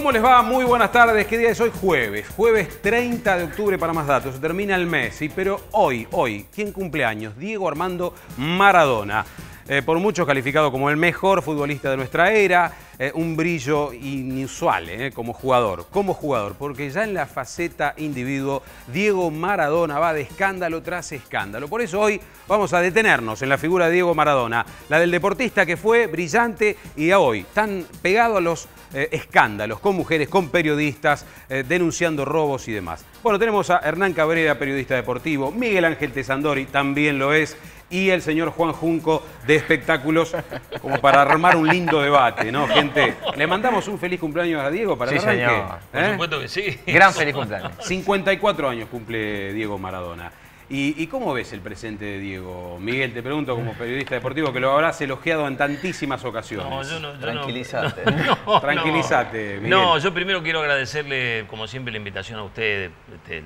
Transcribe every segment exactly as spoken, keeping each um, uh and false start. ¿Cómo les va? Muy buenas tardes. ¿Qué día es hoy? Jueves. Jueves treinta de octubre, para más datos. Termina el mes, ¿sí? Pero hoy, hoy, ¿quién cumple años? Diego Armando Maradona. Eh, por muchos calificado como el mejor futbolista de nuestra era, eh, un brillo inusual eh, como jugador, como jugador, porque ya en la faceta individuo, Diego Maradona va de escándalo tras escándalo. Por eso hoy vamos a detenernos en la figura de Diego Maradona, la del deportista que fue brillante y a hoy tan pegado a los eh, escándalos, con mujeres, con periodistas, eh, denunciando robos y demás. Bueno, tenemos a Hernán Cabrera, periodista deportivo, Miguel Ángel Tesandori también lo es, y el señor Juan Junco de espectáculos, como para armar un lindo debate, ¿no, gente? Le mandamos un feliz cumpleaños a Diego para el arranque. Sí, señor. Por supuesto que sí. Gran feliz cumpleaños. cincuenta y cuatro años cumple Diego Maradona. ¿Y, ¿Y cómo ves el presente de Diego? Miguel, te pregunto como periodista deportivo, que lo habrás elogiado en tantísimas ocasiones. No, yo no, yo Tranquilízate. No, no, Tranquilízate, no. Miguel. No, yo primero quiero agradecerle, como siempre, la invitación a ustedes, este, el,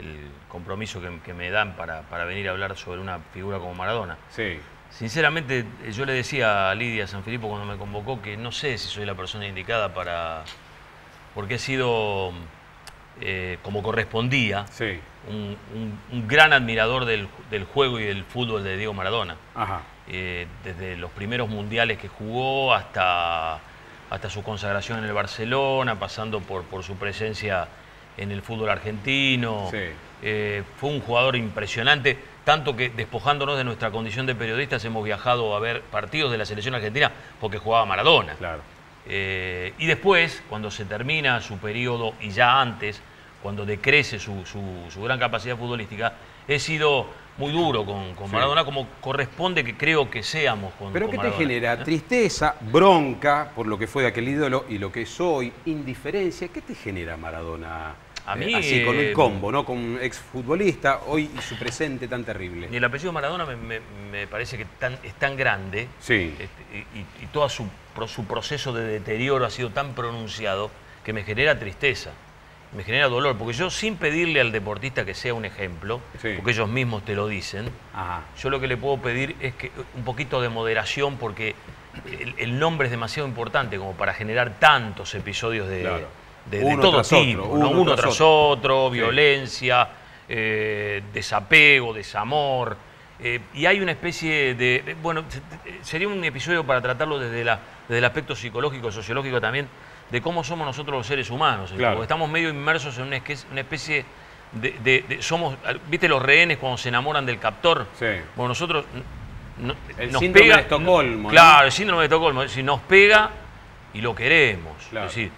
el compromiso que, que me dan para, para venir a hablar sobre una figura como Maradona. Sí. Sinceramente, yo le decía a Lidia Sanfilippo cuando me convocó que no sé si soy la persona indicada para... porque he sido, eh, como correspondía, sí, un, un, un gran admirador del, del juego y del fútbol de Diego Maradona. Ajá. Eh, desde los primeros mundiales que jugó hasta, hasta su consagración en el Barcelona, pasando por, por su presencia en el fútbol argentino. Sí. Eh, fue un jugador impresionante, tanto que despojándonos de nuestra condición de periodistas hemos viajado a ver partidos de la selección argentina porque jugaba Maradona. Claro. Eh, y después, cuando se termina su periodo y ya antes, cuando decrece su, su, su gran capacidad futbolística, he sido muy duro con, con Maradona, sí, como corresponde que creo que seamos con, ¿Pero con qué Maradona, te genera? ¿Eh? ¿Tristeza, bronca por lo que fue de aquel ídolo y lo que es hoy, indiferencia? ¿Qué te genera Maradona? A mí, así, con un combo, ¿no? Con un exfutbolista, hoy y su presente tan terrible. Y el apellido Maradona me, me, me parece que tan, es tan grande, sí, este, y, y todo su, su proceso de deterioro ha sido tan pronunciado que me genera tristeza, me genera dolor. Porque yo, sin pedirle al deportista que sea un ejemplo, sí, porque ellos mismos te lo dicen, ajá, yo lo que le puedo pedir es que un poquito de moderación, porque el, el nombre es demasiado importante como para generar tantos episodios de... Claro. De, de todo tipo, otro, uno, uno tras, tras otro, otro violencia, eh, desapego, desamor. Eh, y hay una especie de... Bueno, sería un episodio para tratarlo desde, la, desde el aspecto psicológico, sociológico también, de cómo somos nosotros los seres humanos. Claro. Porque estamos medio inmersos en una, una especie de, de, de... somos, ¿viste los rehenes cuando se enamoran del captor? Sí. Bueno, nosotros... No, el nos síndrome pega, de Estocolmo. No, claro, ¿no? El síndrome de Estocolmo. Es decir, nos pega y lo queremos. Claro. Es decir,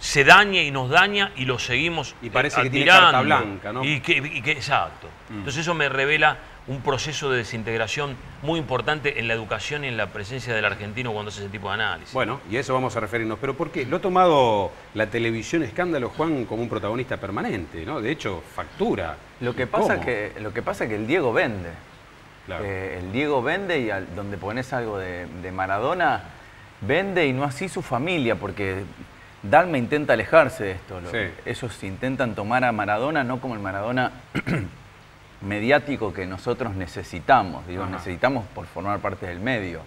se daña y nos daña y lo seguimos admirando. Y parece que tiene carta blanca, ¿no? Y que, y que, exacto. Mm. Entonces eso me revela un proceso de desintegración muy importante en la educación y en la presencia del argentino cuando hace ese tipo de análisis. Bueno, y a eso vamos a referirnos. Pero ¿por qué? Lo ha tomado la televisión Escándalo, Juan, como un protagonista permanente, ¿no? De hecho, factura. Lo que pasa es que, lo que pasa es que el Diego vende. Claro. Eh, el Diego vende y al, donde pones algo de, de Maradona, vende y no así su familia, porque... Dalma intenta alejarse de esto. Sí. Ellos intentan tomar a Maradona no como el Maradona mediático que nosotros necesitamos. Digo, necesitamos por formar parte del medio.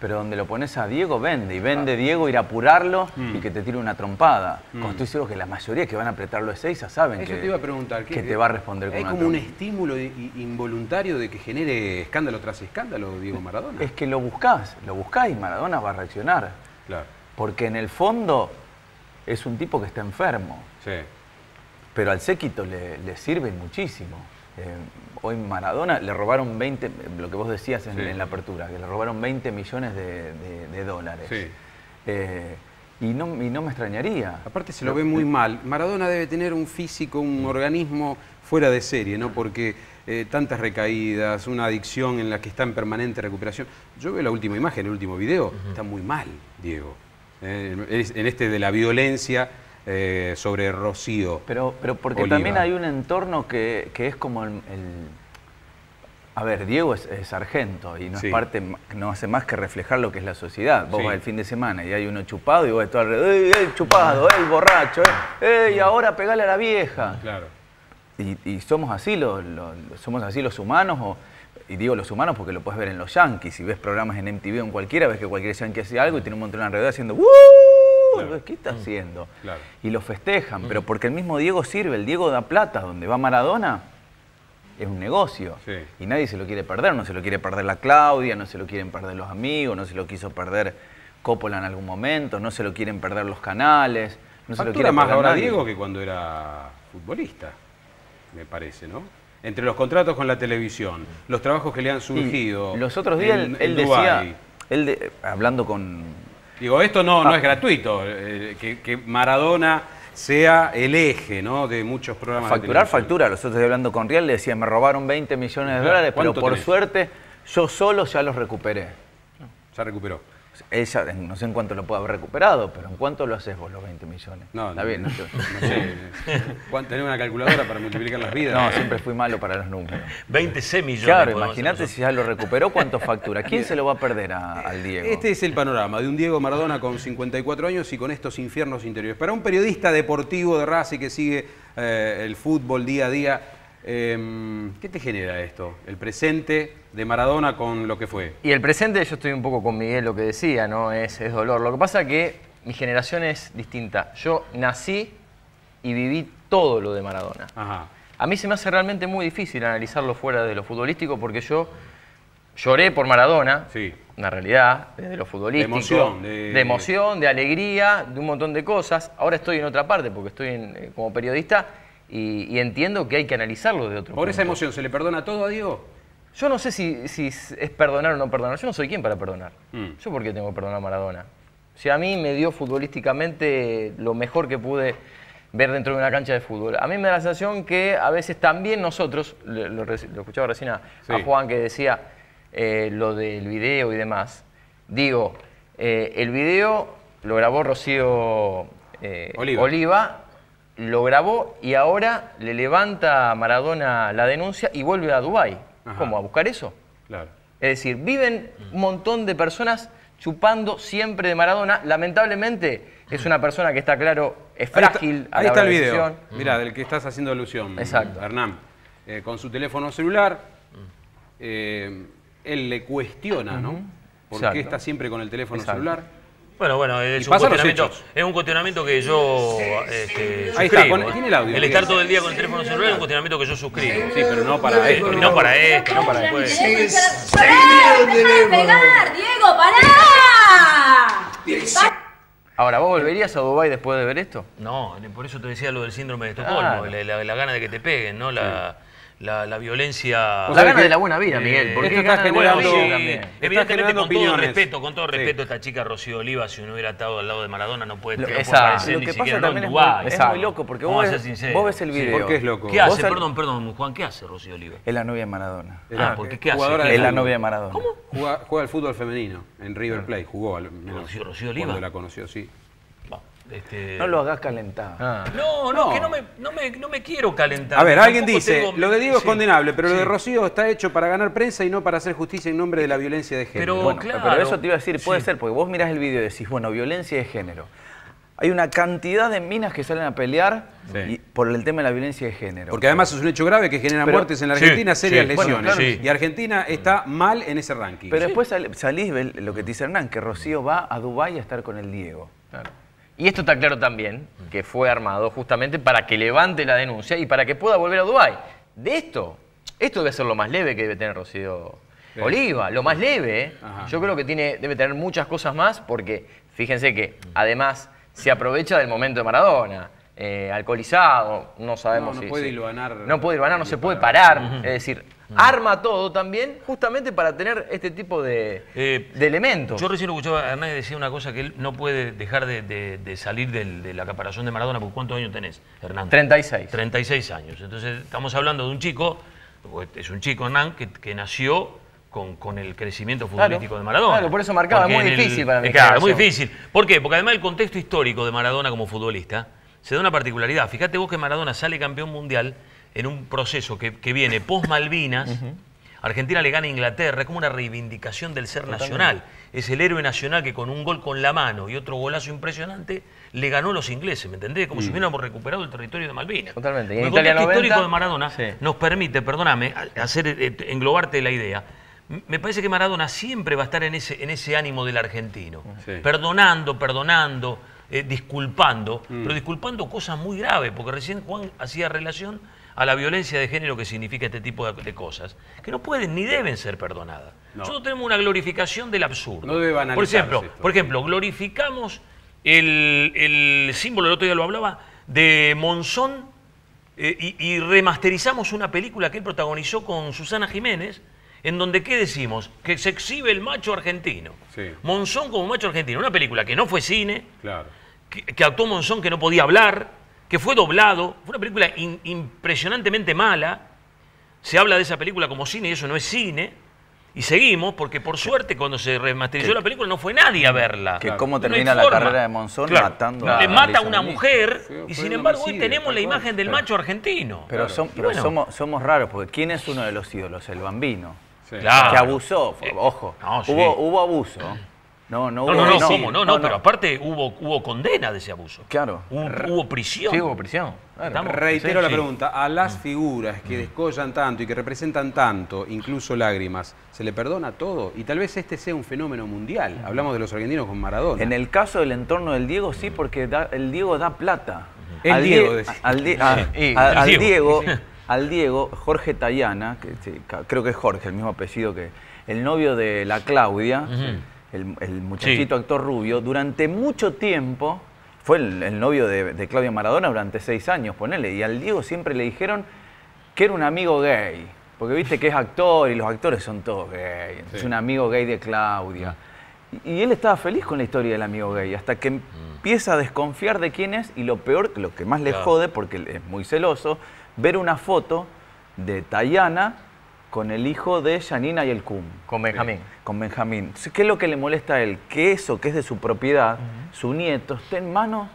Pero donde lo pones a Diego, vende. Y vende, claro. Diego, ir a apurarlo mm. y que te tire una trompada. Mm. Como estoy seguro que la mayoría que van a apretarlo de Seiza saben Eso que, te, iba a preguntar, que, que te va a responder con una trompada. ¿Hay como un estímulo de, involuntario de que genere escándalo tras escándalo Diego Maradona? Es que lo buscás, lo buscás y Maradona va a reaccionar. Claro. Porque en el fondo... es un tipo que está enfermo, sí, pero al séquito le, le sirve muchísimo. Eh, hoy Maradona le robaron veinte, lo que vos decías en, sí, en la apertura, que le robaron veinte millones de, de, de dólares. Sí. Eh, y, no, y no me extrañaría. Aparte se lo pero, ve muy mal. Maradona debe tener un físico, un organismo fuera de serie, ¿no? Porque eh, tantas recaídas, una adicción en la que está en permanente recuperación. Yo veo la última imagen, el último video, uh-huh, está muy mal, Diego. Eh, en este de la violencia eh, sobre Rocío Pero, pero porque Oliva. También hay un entorno que, que es como el, el... A ver, Diego es, es sargento y no, sí, es parte, no hace más que reflejar lo que es la sociedad. Vos, sí, vas el fin de semana y hay uno chupado y vos de todo alrededor, ¡ey, el chupado, el borracho! ¡Ey, y ahora pegale a la vieja! Claro. Y, y somos así los, los, somos así los humanos... o, y digo los humanos porque lo puedes ver en los yankees. Si ves programas en M T V o en cualquiera, ves que cualquier yankee hace algo y tiene un montón de alrededor haciendo ¡uh! claro. ¿Qué está haciendo? Claro. Y lo festejan, mm. pero porque el mismo Diego sirve, el Diego da plata, donde va Maradona es un negocio. Sí. Y nadie se lo quiere perder, no se lo quiere perder la Claudia, no se lo quieren perder los amigos, no se lo quiso perder Coppola en algún momento, no se lo quieren perder los canales, no se lo quiere más ahora nadie. Diego que cuando era futbolista, me parece, ¿no? Entre los contratos con la televisión, los trabajos que le han surgido. Y los otros días en, él, él en decía, él de, hablando con... Digo, esto no, no es gratuito, eh, que, que Maradona sea el eje, ¿no?, de muchos programas. Facturar, de factura. Los otros días hablando con Rial le decía, me robaron veinte millones de dólares, pero por tenés? suerte yo solo ya los recuperé. Ya recuperó. Ella, no sé en cuánto lo puede haber recuperado, pero ¿en cuánto lo haces vos los veinte millones? No, está bien. No, no sé. ¿Tenés una calculadora para multiplicar las vidas? No, siempre fui malo para los números. veintiséis millones. Claro, imagínate si ya lo recuperó, ¿cuánto factura? ¿Quién se lo va a perder a, al Diego? Este es el panorama de un Diego Maradona con cincuenta y cuatro años y con estos infiernos interiores. Para un periodista deportivo de Racing que sigue eh, el fútbol día a día, Eh, ¿qué te genera esto? El presente de Maradona con lo que fue. Y el presente, yo estoy un poco con Miguel lo que decía, ¿no? Es, es dolor. Lo que pasa es que mi generación es distinta. Yo nací y viví todo lo de Maradona. Ajá. A mí se me hace realmente muy difícil analizarlo fuera de lo futbolístico porque yo lloré por Maradona, sí. Una realidad, desde lo futbolístico. De emoción. De... de emoción, de alegría, de un montón de cosas. Ahora estoy en otra parte porque estoy en, como periodista... Y, y entiendo que hay que analizarlo de otro punto. ¿Por esa emoción se le perdona todo a Diego? Yo no sé si, si es perdonar o no perdonar. Yo no soy quien para perdonar. Mm. ¿Yo por qué tengo que perdonar a Maradona? Si a mí me dio futbolísticamente lo mejor que pude ver dentro de una cancha de fútbol. A mí me da la sensación que a veces también nosotros, lo, lo, lo escuchaba recién a, sí. a Juan que decía eh, lo del video y demás. Digo, eh, el video lo grabó Rocío eh, Oliva. Oliva Lo grabó y ahora le levanta a Maradona la denuncia y vuelve a Dubái. Ajá. ¿Cómo? ¿A buscar eso? Claro. Es decir, viven un montón de personas chupando siempre de Maradona. Lamentablemente es una persona que está claro, es frágil a la hora de decisión. Ahí está el video. Mirá, del que estás haciendo alusión, exacto. Hernán. Eh, con su teléfono celular, eh, él le cuestiona, uh-huh. ¿no? ¿Por exacto. qué está siempre con el teléfono exacto. celular? Bueno, bueno, es un, cuestionamiento, es un cuestionamiento que yo este, ahí suscribo. Está, con, tiene el audio. El estar todo el día con el teléfono celular es un cuestionamiento que yo suscribo. Sí, pero no para esto. No para esto, no para después. ¡Pará! ¡Me dejan pegar, Diego! ¡Pará! Ahora, ¿vos volverías a Dubái después de ver esto? No, por eso te decía lo del síndrome de Estocolmo, ah, la, la, la gana de que te peguen, ¿no? La... Sí. La, la violencia... La gana de la buena vida, Miguel. Porque esto está generando... Evidentemente, con todo respeto, con todo respeto, esta chica Rocío Oliva, si uno hubiera estado al lado de Maradona, no puede aparecer ni siquiera en Dubái. Es muy loco, porque vos ves el video. ¿Por qué es loco? ¿Qué hace? Perdón, perdón, Juan, ¿qué hace Rocío Oliva? Es la novia de Maradona. Ah, porque ¿qué hace? Es la novia de Maradona. ¿Cómo? Juega al fútbol femenino, en River Plate, jugó al menos. ¿Rocío Oliva? Cuando la conoció, sí. Este... No lo hagas calentar. Ah. No, no, no, que no me, no, me, no me quiero calentar. A ver, alguien dice, tengo... lo de Diego sí. es condenable, pero sí. lo de Rocío está hecho para ganar prensa y no para hacer justicia en nombre de la violencia de género. Pero, bueno, claro. pero eso te iba a decir, puede sí. ser, porque vos mirás el video y decís, bueno, violencia de género. Hay una cantidad de minas que salen a pelear sí. y por el tema de la violencia de género. Porque además es un hecho grave que genera pero, muertes en la Argentina, sí, serias sí. lesiones. Bueno, claro, sí. Y Argentina está mal en ese ranking. Pero sí. después sal, salís, lo que te dice Hernán, que Rocío va a Dubái a estar con el Diego. Claro. Y esto está claro también, que fue armado justamente para que levante la denuncia y para que pueda volver a Dubái. De esto, esto debe ser lo más leve que debe tener Rocío sí. Oliva, lo más leve. Ajá. Yo creo que tiene, debe tener muchas cosas más porque fíjense que además se aprovecha del momento de Maradona, eh, alcoholizado, no sabemos no, no si... Puede si iluanar, no puede iluanar, no se puede parar, uh-huh. es decir... Arma todo también, justamente para tener este tipo de, eh, de elementos. Yo recién escuchaba a Hernández decir una cosa, que él no puede dejar de, de, de salir del, de la acaparazón de Maradona. ¿Por cuántos años tenés, Hernán? treinta y seis. treinta y seis años. Entonces estamos hablando de un chico, es un chico, Hernán, que, que nació con, con el crecimiento futbolístico claro, de Maradona. Claro, por eso marcaba, porque muy difícil el, para mí. Claro, muy difícil. ¿Por qué? Porque además el contexto histórico de Maradona como futbolista se da una particularidad. Fíjate vos que Maradona sale campeón mundial en un proceso que, que viene post-Malvinas, uh-huh. Argentina le gana a Inglaterra, es como una reivindicación del ser totalmente. Nacional. Es el héroe nacional que con un gol con la mano y otro golazo impresionante le ganó a los ingleses, ¿me entendés? Como mm. si hubiéramos recuperado el territorio de Malvinas. Totalmente. Y el contexto histórico de Maradona sí. nos permite, perdóname, hacer, englobarte la idea. Me parece que Maradona siempre va a estar en ese, en ese ánimo del argentino. Sí. Perdonando, perdonando. eh, disculpando, mm. pero disculpando cosas muy graves, porque recién Juan hacía relación a la violencia de género que significa este tipo de, de cosas, que no pueden ni deben ser perdonadas. No. Nosotros tenemos una glorificación del absurdo. No debe banalizarse. Por ejemplo, esto. por ejemplo glorificamos el, el símbolo, el otro día lo hablaba, de Monzón, eh, y, y remasterizamos una película que él protagonizó con Susana Giménez, en donde, ¿qué decimos? Que se exhibe el macho argentino. Sí. Monzón como macho argentino. Una película que no fue cine, claro. que, que actuó Monzón que no podía hablar, que fue doblado. Fue una película in, impresionantemente mala. Se habla de esa película como cine y eso no es cine. Y seguimos, porque por suerte cuando se remasterizó que, la película no fue nadie a verla. Que cómo termina no la carrera de Monzón claro. matando claro. a... Le mata a una mujer sí, y sin embargo homicide, hoy tenemos la imagen del pero, macho argentino. Pero, claro. son, pero bueno. somos, somos raros, porque ¿quién es uno de los ídolos? El Bambino. Sí. Claro. Que abusó, fue, ojo, no, sí. hubo, hubo abuso. No, no, hubo, no, no, no, sí. no, no, no, no, pero aparte hubo, hubo condena de ese abuso. Claro. Hubo, hubo prisión. Sí, hubo prisión. Claro. Reitero sí, la sí. pregunta, a las mm. figuras que mm. descollan tanto y que representan tanto, incluso lágrimas, ¿se le perdona todo? Y tal vez este sea un fenómeno mundial. Mm. Hablamos de los argentinos con Maradona. En el caso del entorno del Diego, sí, porque da, el Diego da plata. Mm. Al el Diego, Diego al, di a, sí. a, a, al Diego... Sí. Al Diego, Jorge Tallana, que, que, creo que es Jorge, el mismo apellido que el novio de la Claudia, uh-huh. el, el muchachito sí. actor rubio, durante mucho tiempo, fue el, el novio de, de Claudia Maradona durante seis años, ponele, y al Diego siempre le dijeron que era un amigo gay, porque viste que es actor y los actores son todos gay, sí. es un amigo gay de Claudia. Y él estaba feliz con la historia del amigo gay, hasta que empieza a desconfiar de quién es, y lo peor, lo que más le claro. jode, porque es muy celoso, ver una foto de Tayana con el hijo de Yanina y el Cum. Con Benjamín. Con Benjamín. Entonces, ¿qué es lo que le molesta a él? Que eso, que es de su propiedad, uh-huh. su nieto, esté en manos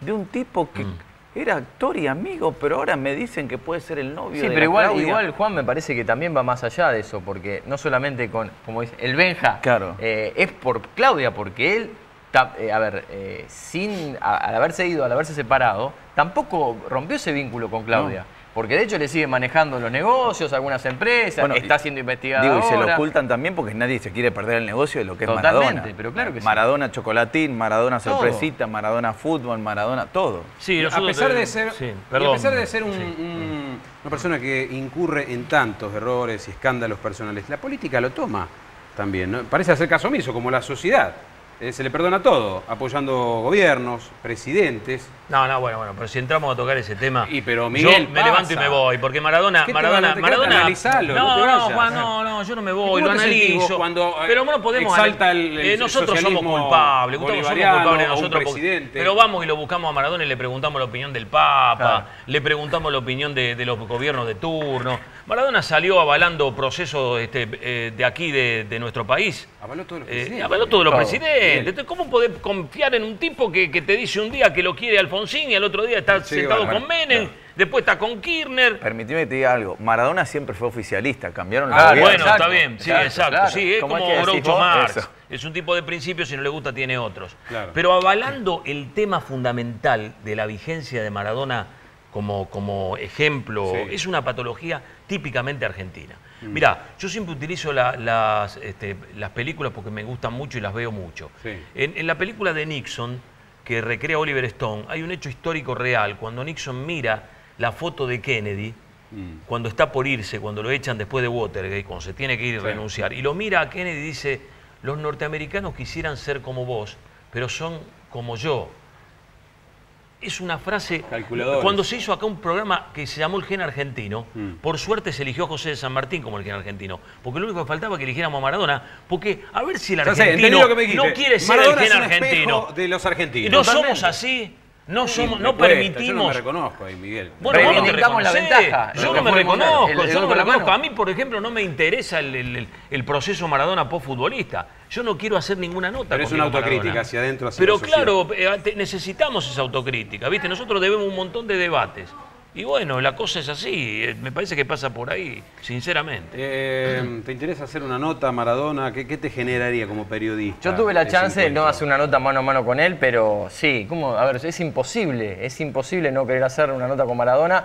de un tipo que... Uh-huh. Era actor y amigo, pero ahora me dicen que puede ser el novio. Sí, de pero la igual, Claudia. igual, Juan, me parece que también va más allá de eso, porque no solamente con, como dice, el Benja, claro. eh, es por Claudia, porque él, ta, eh, a ver, eh, sin, a, al haberse ido, al haberse separado, tampoco rompió ese vínculo con Claudia. No. Porque de hecho le siguen manejando los negocios, algunas empresas, bueno, está siendo investigado. Digo, y se lo ocultan también porque nadie se quiere perder el negocio de lo que Totalmente, es Maradona. Pero claro que Maradona sí. chocolatín, Maradona todo. sorpresita, Maradona fútbol, Maradona todo. Sí, a pesar de ser, sí, perdón, a pesar de ser un, sí, un, una persona que incurre en tantos errores y escándalos personales, la política lo toma también, ¿no? Parece hacer caso omiso, como la sociedad. Eh, se le perdona todo, apoyando gobiernos, presidentes. No, no, bueno, bueno, pero si entramos a tocar ese tema, y, pero Miguel, yo me pasa. levanto y me voy, porque Maradona... ¿Qué Maradona, te Maradona, Maradona Analizalo, no, no, no, Juan, no, no, yo no me voy, lo analizo. Cuando, eh, pero no podemos... Exalta el, el eh, nosotros somos culpables, Gustavo, somos culpables nosotros. Porque, pero vamos y lo buscamos a Maradona y le preguntamos la opinión del Papa, claro. le preguntamos la opinión de, de los gobiernos de turno. Maradona salió avalando procesos este, eh, de aquí, de, de nuestro país. Avaló todos los presidentes. Eh, avaló todos los presidentes. Entonces, ¿cómo podés confiar en un tipo que, que te dice un día que lo quiere Alfonsín y al otro día está sí, sentado bueno, con Menem, claro. después está con Kirchner? Permitime que te diga algo. Maradona siempre fue oficialista, cambiaron la... Ah, bueno, exacto, está bien, sí, exacto. exacto claro. Sí, es como Groucho Marx. Eso. Es un tipo de principios, si no le gusta tiene otros. Claro. Pero avalando sí. el tema fundamental de la vigencia de Maradona como, como ejemplo, sí. es una patología típicamente argentina. Mirá, yo siempre utilizo la, las, este, las películas porque me gustan mucho y las veo mucho. Sí. En, en la película de Nixon, que recrea Oliver Stone, hay un hecho histórico real. Cuando Nixon mira la foto de Kennedy, mm. cuando está por irse, cuando lo echan después de Watergate, cuando se tiene que ir y sí. renunciar, y lo mira a Kennedy y dice, los norteamericanos quisieran ser como vos, pero son como yo. Es una frase... Cuando se hizo acá un programa que se llamó El Gen Argentino, mm. por suerte se eligió a José de San Martín como el Gen Argentino, porque lo único que faltaba que eligiéramos a Maradona, porque a ver si el argentino sé, no quiere ser Maradona el Gen Argentino. De los argentinos. No Totalmente. somos así, no somos, sí, no cuesta, permitimos... Yo no me reconozco ahí, Miguel. Bueno, vos no te la ventaja. Yo no me reconozco, el, el, el yo no me reconozco. A mí, por ejemplo, no me interesa el, el, el proceso Maradona post-futbolista. Yo no quiero hacer ninguna nota. Pero es una autocrítica Maradona. hacia adentro, hacia Pero claro, eh, necesitamos esa autocrítica, ¿viste? Nosotros debemos un montón de debates. Y bueno, la cosa es así. Me parece que pasa por ahí, sinceramente. Eh, ¿Te interesa hacer una nota a Maradona? ¿Qué, ¿Qué te generaría como periodista? Yo tuve la chance de no hacer una nota mano a mano con él, pero sí, ¿cómo? A ver, es imposible. Es imposible no querer hacer una nota con Maradona.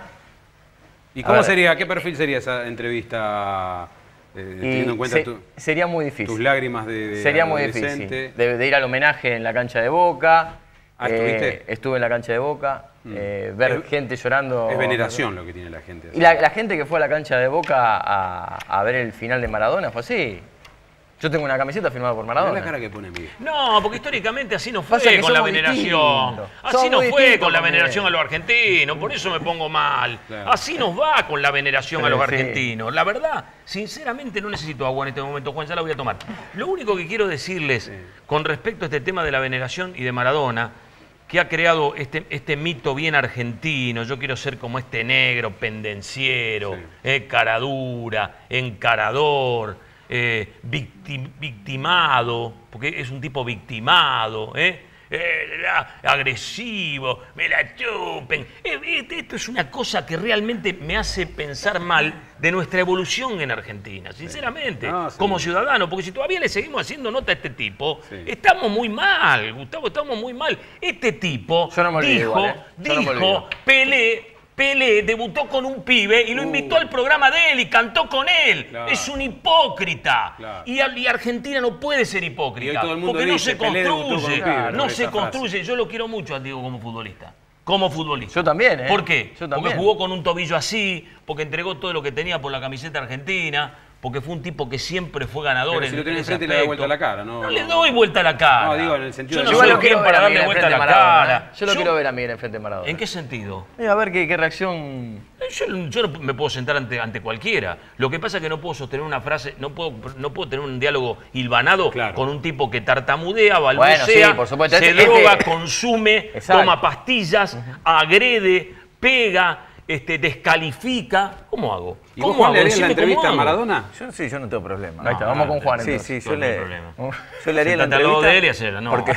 ¿Y cómo sería? ¿Qué perfil sería esa entrevista...? Eh, teniendo en cuenta se, tu, sería muy difícil. Tus lágrimas de, de Sería muy difícil. De, de ir al homenaje en la cancha de Boca, Ah, eh, estuve en la cancha de Boca, mm. eh, ver es, gente llorando. Es veneración lo que tiene la gente. Así. Y la, la gente que fue a la cancha de Boca a, a ver el final de Maradona fue así. Yo tengo una camiseta firmada por Maradona. Mirá la cara que pone Miguel. No, porque históricamente así no fue con la veneración. Distintos. Así somos no fue con la veneración a los argentinos, por eso me pongo mal. Claro. Así nos va con la veneración Pero a los sí. argentinos. La verdad, sinceramente no necesito agua en este momento, Juan, ya la voy a tomar. Lo único que quiero decirles sí. con respecto a este tema de la veneración y de Maradona, que ha creado este, este mito bien argentino, yo quiero ser como este negro, pendenciero, sí. eh, caradura, encarador, Eh, victim, victimado, porque es un tipo victimado, ¿eh? Eh, agresivo, me la chupen. Eh, esto es una cosa que realmente me hace pensar mal de nuestra evolución en Argentina, sinceramente, sí. No, sí. como ciudadano, porque si todavía le seguimos haciendo nota a este tipo, sí. estamos muy mal, Gustavo, estamos muy mal. Este tipo Yo no me olvido, dijo, ¿eh? Yo dijo, no me olvido. Pelé. Pelé debutó con un pibe y lo invitó uh. al programa de él y cantó con él. Claro. Es un hipócrita. Claro. Y, y Argentina no puede ser hipócrita. Porque no se construye. Claro, no se construye. Yo lo quiero mucho a Diego como futbolista. Como futbolista. Yo también, ¿eh? ¿Por qué? Yo también. Porque jugó con un tobillo así, porque entregó todo lo que tenía por la camiseta argentina, porque fue un tipo que siempre fue ganador. Pero si en, lo tenés enfrente y le das vuelta a la cara, ¿no? No le doy vuelta a la cara. No, digo, en el sentido yo no soy quien para darle vuelta a la cara. Yo lo quiero ver a Miguel enfrente de Maradona. ¿En qué sentido? Eh, a ver qué, qué reacción... Yo, yo no me puedo sentar ante, ante cualquiera. Lo que pasa es que no puedo sostener una frase, no puedo, no puedo tener un diálogo hilvanado claro. con un tipo que tartamudea, balbucea, bueno, sí, por supuesto, se este, droga, este... consume, Exacto. toma pastillas, uh-huh. agrede, pega... Este, descalifica. ¿Cómo hago? ¿Y ¿Cómo Juan hago? le haría la entrevista a Maradona? Yo, sí, yo no tengo problema. No, Ahí está, vamos no, con Juan entonces. Sí, sí, yo, no le, yo le haría la entrevista. De él y hacerla, no. porque,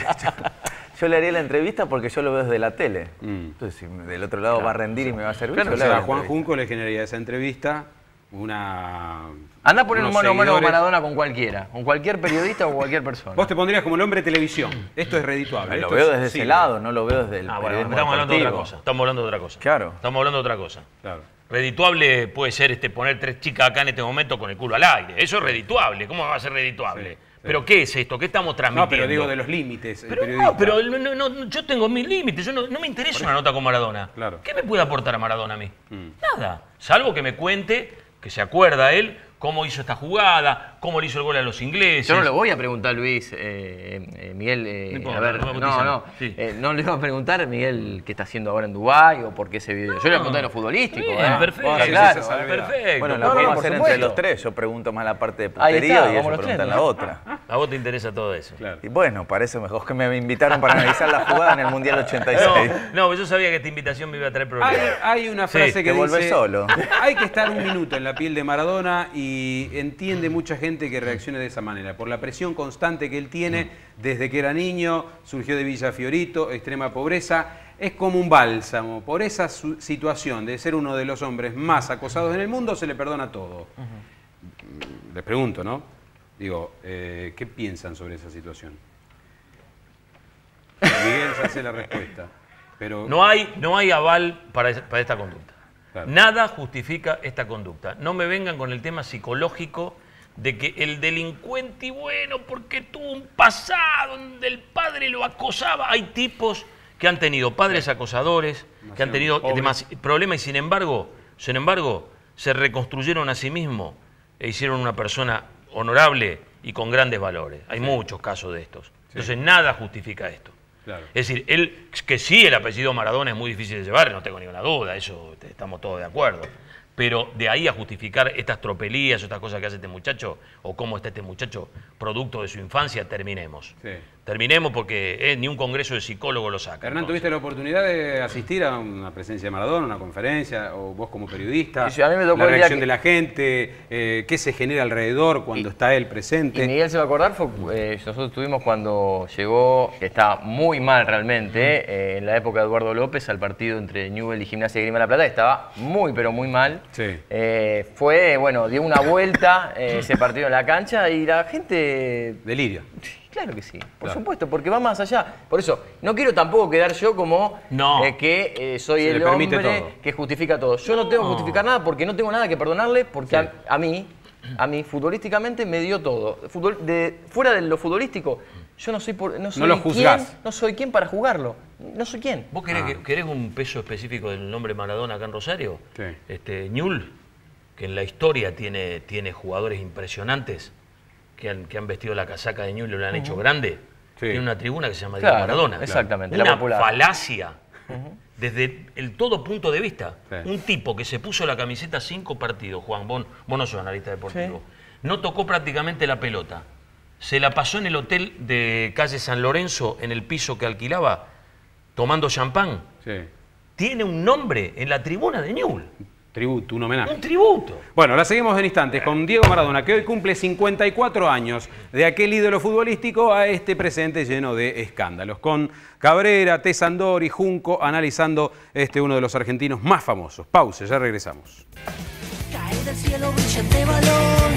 yo le haría la entrevista porque yo lo veo desde la tele. Mm. Entonces, si del otro lado claro, va a rendir sí. y me va a servir. Claro, o sea, a Juan Junco le generaría esa entrevista una... Andá a poner un mano a mano Maradona con cualquiera, con cualquier periodista o cualquier persona. Vos te pondrías como el hombre de televisión. Esto es redituable. Lo veo desde ese lado, no lo veo desde el... Ah, bueno, estamos hablando de otra cosa. Estamos hablando de otra cosa. Claro. Estamos hablando de otra cosa. Claro. Redituable puede ser este, poner tres chicas acá en este momento con el culo al aire. Eso es redituable. ¿Cómo va a ser redituable? Sí. ¿Pero qué es esto? ¿Qué estamos transmitiendo? No, pero digo de los límites. Pero, no, pero no, no, yo tengo mis límites. Yo no, no me interesa una nota con Maradona. Claro. ¿Qué me puede aportar a Maradona a mí? Mm. Nada. Salvo que me cuente, que se acuerda él, cómo hizo esta jugada, cómo le hizo el gol a los ingleses. Yo no lo voy a preguntar, Luis, eh, eh, Miguel, eh, no puedo, a ver, no, no, no, sí. eh, no le voy a preguntar, Miguel, qué está haciendo ahora en Dubái o por qué ese video. No. Yo le voy a preguntar a los futbolísticos. Sí, ¿eh? Perfecto, sí, claro, sí, perfecto. Bueno, la no, vamos a hacer entre los tres, yo pregunto más la parte de portería y ellos preguntan la otra. A vos te interesa todo eso. Claro. Y bueno, parece mejor que me invitaron para analizar la jugada en el Mundial ochenta y seis. No, no, yo sabía que esta invitación me iba a traer problemas. Hay, hay una frase sí, que dice, solo. hay que estar un minuto en la piel de Maradona y Y entiende mucha gente que reaccione de esa manera, por la presión constante que él tiene desde que era niño, surgió de Villa Fiorito, extrema pobreza, es como un bálsamo. Por esa situación de ser uno de los hombres más acosados en el mundo, se le perdona todo. Uh-huh. Les pregunto, ¿no? Digo, eh, ¿qué piensan sobre esa situación? Miguel se hace la respuesta. Pero... No hay, no hay aval para, para esta conducta. Claro. Nada justifica esta conducta. No me vengan con el tema psicológico de que el delincuente y bueno, porque tuvo un pasado donde el padre lo acosaba. Hay tipos que han tenido padres acosadores, que han tenido demás problemas y sin embargo, sin embargo, se reconstruyeron a sí mismos e hicieron una persona honorable y con grandes valores. Hay sí. muchos casos de estos. Entonces sí. nada justifica esto. Claro. Es decir, él, que sí, el apellido Maradona es muy difícil de llevar, no tengo ninguna duda, eso estamos todos de acuerdo. Pero de ahí a justificar estas tropelías, estas cosas que hace este muchacho, o cómo está este muchacho producto de su infancia, terminemos. Sí. Terminemos porque eh, ni un congreso de psicólogos lo saca. Hernán, entonces. ¿Tuviste la oportunidad de asistir a una presencia de Maradona, una conferencia, o vos como periodista? Sí, a mí me tocó la reacción que... de la gente, eh, qué se genera alrededor cuando y, está él presente. Y Miguel se va a acordar, fue, eh, nosotros estuvimos cuando llegó, que estaba muy mal realmente, eh, en la época de Eduardo López, al partido entre Newell y Gimnasia de Grima de la Plata, estaba muy pero muy mal. Sí. Eh, fue, bueno, dio una vuelta eh, ese partido en la cancha y la gente... Delirio. Claro que sí, por claro. supuesto, porque va más allá. Por eso, no quiero tampoco quedar yo como no. eh, que eh, soy Se el hombre todo. que justifica todo. Yo no, no tengo que justificar nada porque no tengo nada que perdonarle, porque sí. a, a mí, a mí futbolísticamente me dio todo. Futbol, de, fuera de lo futbolístico, Yo no soy, por, no soy no lo juzgás. Quién, no soy quién para juzgarlo. No soy quién. ¿Vos querés, ah. querés un peso específico del nombre Maradona acá en Rosario? Sí. Este, Newell, que en la historia tiene, tiene jugadores impresionantes que han, que han vestido la casaca de Newell y lo han uh-huh. hecho grande. Sí. Tiene una tribuna que se llama Diego claro, Maradona. Exactamente. Una la falacia uh-huh. desde el todo punto de vista. Sí. Un tipo que se puso la camiseta cinco partidos, Juan, vos, vos no sos analista deportivo, sí. no tocó prácticamente la pelota. Se la pasó en el hotel de calle San Lorenzo, en el piso que alquilaba, tomando champán. Sí. Tiene un nombre en la tribuna de Newell. Tributo, un homenaje. Un tributo. Bueno, la seguimos en instantes con Diego Maradona, que hoy cumple cincuenta y cuatro años, de aquel ídolo futbolístico a este presente lleno de escándalos. Con Cabrera, Tesandori, Junco, analizando este uno de los argentinos más famosos. Pausa, ya regresamos. Cae del cielo brillante balón.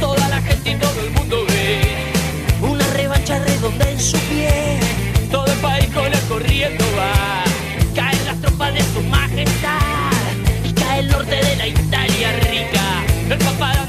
Toda la gente y todo el mundo ve una revancha redonda en su pie. Todo el país con él corriendo va. Caen las tropas de su majestad y cae el norte de la Italia rica. El papá